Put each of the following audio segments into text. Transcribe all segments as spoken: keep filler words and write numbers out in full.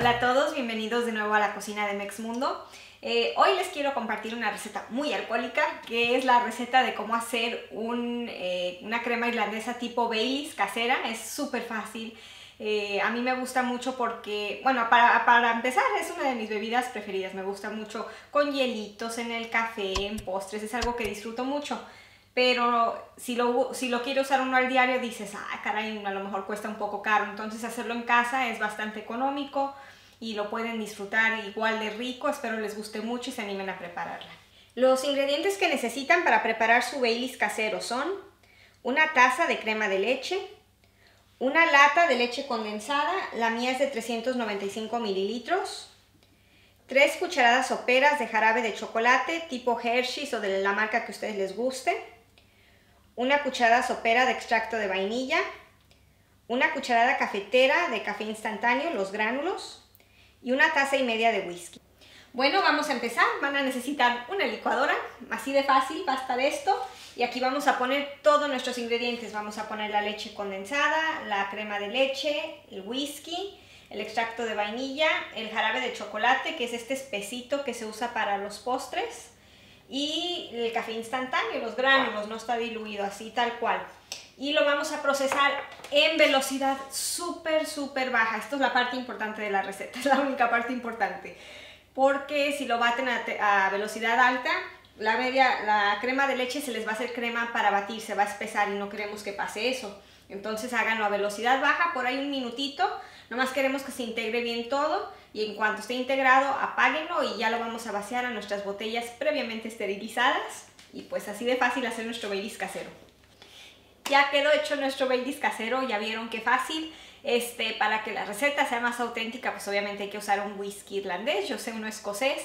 Hola a todos, bienvenidos de nuevo a La Cocina de Mexmundo. Eh, hoy les quiero compartir una receta muy alcohólica, que es la receta de cómo hacer un, eh, una crema irlandesa tipo Bailey's casera. Es súper fácil. Eh, a mí me gusta mucho porque, bueno, para, para empezar es una de mis bebidas preferidas. Me gusta mucho con hielitos, en el café, en postres, es algo que disfruto mucho. Pero si lo, si lo quiere usar uno al diario, dices, ah, caray, a lo mejor cuesta un poco caro. Entonces hacerlo en casa es bastante económico y lo pueden disfrutar igual de rico. Espero les guste mucho y se animen a prepararla. Los ingredientes que necesitan para preparar su Bailey's casero son una taza de crema de leche, una lata de leche condensada, la mía es de trescientos noventa y cinco mililitros, tres cucharadas soperas de jarabe de chocolate tipo Hershey's o de la marca que a ustedes les guste, una cucharada sopera de extracto de vainilla, una cucharada cafetera de café instantáneo, los gránulos, y una taza y media de whisky. Bueno, vamos a empezar. Van a necesitar una licuadora, así de fácil va a estar esto. Y aquí vamos a poner todos nuestros ingredientes. Vamos a poner la leche condensada, la crema de leche, el whisky, el extracto de vainilla, el jarabe de chocolate, que es este espesito que se usa para los postres, y el café instantáneo, los gránulos, no está diluido, así tal cual. Y lo vamos a procesar en velocidad súper, súper baja. Esto es la parte importante de la receta, es la única parte importante. Porque si lo baten a, a velocidad alta, la, media, la crema de leche se les va a hacer crema para batir, se va a espesar y no queremos que pase eso. Entonces háganlo a velocidad baja, por ahí un minutito. Nomás queremos que se integre bien todo y en cuanto esté integrado, apáguenlo y ya lo vamos a vaciar a nuestras botellas previamente esterilizadas. Y pues así de fácil hacer nuestro Bailey's casero. Ya quedó hecho nuestro Bailey's casero, ya vieron qué fácil. Este, para que la receta sea más auténtica, pues obviamente hay que usar un whisky irlandés, yo sé uno escocés.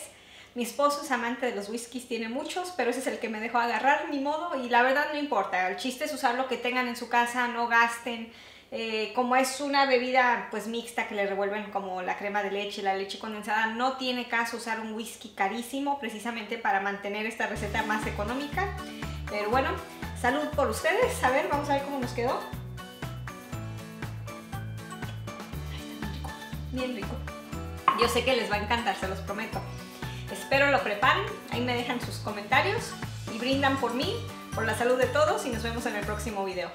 Mi esposo es amante de los whiskies, tiene muchos, pero ese es el que me dejó agarrar, ni modo, y la verdad no importa. El chiste es usar lo que tengan en su casa, no gasten. Eh, como es una bebida pues mixta que le revuelven como la crema de leche, la leche condensada, no tiene caso usar un whisky carísimo precisamente para mantener esta receta más económica. Pero bueno, salud por ustedes. A ver, vamos a ver cómo nos quedó. Ay, está bien rico. Bien rico. Yo sé que les va a encantar, se los prometo. Espero lo preparen, ahí me dejan sus comentarios y brindan por mí, por la salud de todos y nos vemos en el próximo video.